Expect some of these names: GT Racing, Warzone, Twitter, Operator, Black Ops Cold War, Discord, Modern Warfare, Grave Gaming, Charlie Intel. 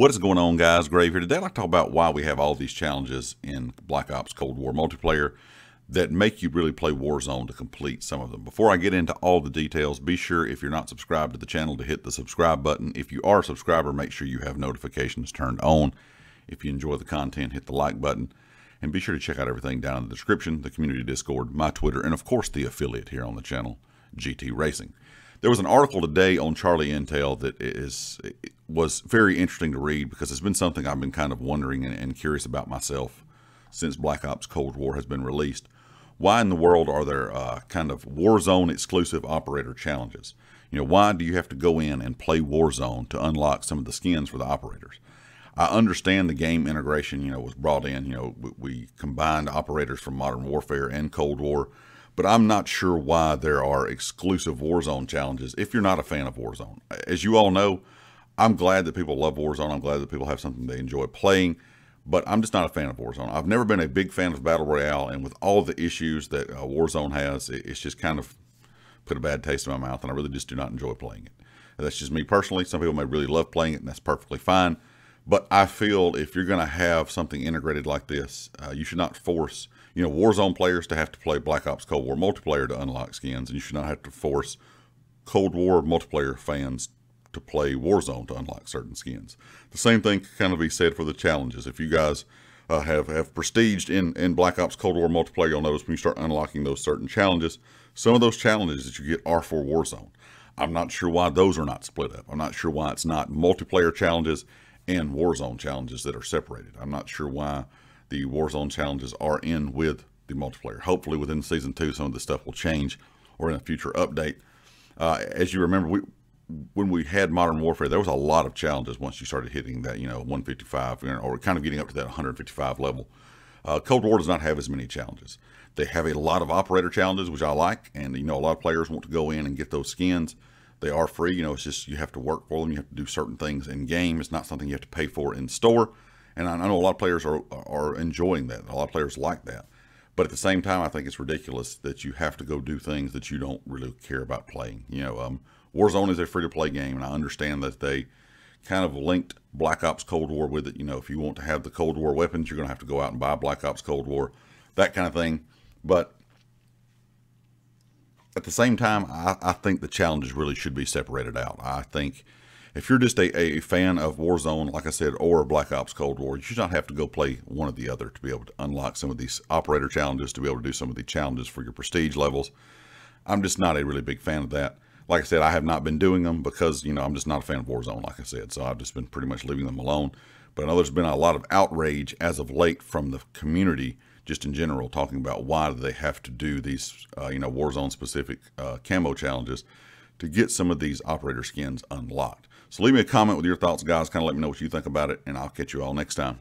What is going on, guys? Grave here. Today I'd like to talk about why we have all these challenges in Black Ops Cold War multiplayer that make you really play Warzone to complete some of them. Before I get into all the details, be sure if you're not subscribed to the channel to hit the subscribe button. If you are a subscriber, make sure you have notifications turned on. If you enjoy the content, hit the like button. And be sure to check out everything down in the description, the community Discord, my Twitter, and of course the affiliate here on the channel, GT Racing. There was an article today on Charlie Intel that was very interesting to read because it's been something I've been kind of wondering and curious about myself since Black Ops Cold War has been released. Why in the world are there kind of Warzone exclusive operator challenges? You know, why do you have to go in and play Warzone to unlock some of the skins for the operators? I understand the game integration, you know, was brought in, you know, we combined operators from Modern Warfare and Cold War, but I'm not sure why there are exclusive Warzone challenges if you're not a fan of Warzone. As you all know, I'm glad that people love Warzone. I'm glad that people have something they enjoy playing, but I'm just not a fan of Warzone. I've never been a big fan of Battle Royale, and with all the issues that Warzone has, it's just kind of put a bad taste in my mouth, and I really just do not enjoy playing it. And that's just me personally. Some people may really love playing it, and that's perfectly fine. But I feel if you're going to have something integrated like this, you should not force, you know, Warzone players to have to play Black Ops Cold War multiplayer to unlock skins. And you should not have to force Cold War multiplayer fans to play Warzone to unlock certain skins. The same thing can kind of be said for the challenges. If you guys have prestiged in Black Ops Cold War multiplayer, you'll notice when you start unlocking those certain challenges, some of those challenges that you get are for Warzone. I'm not sure why those are not split up. I'm not sure why it's not multiplayer challenges and Warzone challenges that are separated. I'm not sure why the Warzone challenges are in with the multiplayer. Hopefully within season 2, some of this stuff will change, or in a future update. As you remember, when we had Modern Warfare, there was a lot of challenges once you started hitting that, you know, 155 or kind of getting up to that 155 level. Cold War does not have as many challenges. They have a lot of operator challenges, which I like. And, you know, a lot of players want to go in and get those skins. They are free. You know, it's just you have to work for them. You have to do certain things in game. It's not something you have to pay for in store. And I know a lot of players are enjoying that. A lot of players like that. But at the same time, I think it's ridiculous that you have to go do things that you don't really care about playing. You know, Warzone is a free-to-play game, and I understand that they kind of linked Black Ops Cold War with it. You know, if you want to have the Cold War weapons, you're going to have to go out and buy Black Ops Cold War, that kind of thing. But at the same time, I think the challenges really should be separated out. I think if you're just a fan of Warzone, like I said, or Black Ops Cold War, you should not have to go play one or the other to be able to unlock some of these operator challenges, to be able to do some of the challenges for your prestige levels. I'm just not a really big fan of that. Like I said, I have not been doing them because, you know, I'm just not a fan of Warzone, like I said. So I've just been pretty much leaving them alone. But I know there's been a lot of outrage as of late from the community, just in general, talking about why do they have to do these, you know, Warzone-specific camo challenges to get some of these operator skins unlocked. So leave me a comment with your thoughts, guys. Kind of let me know what you think about it, and I'll catch you all next time.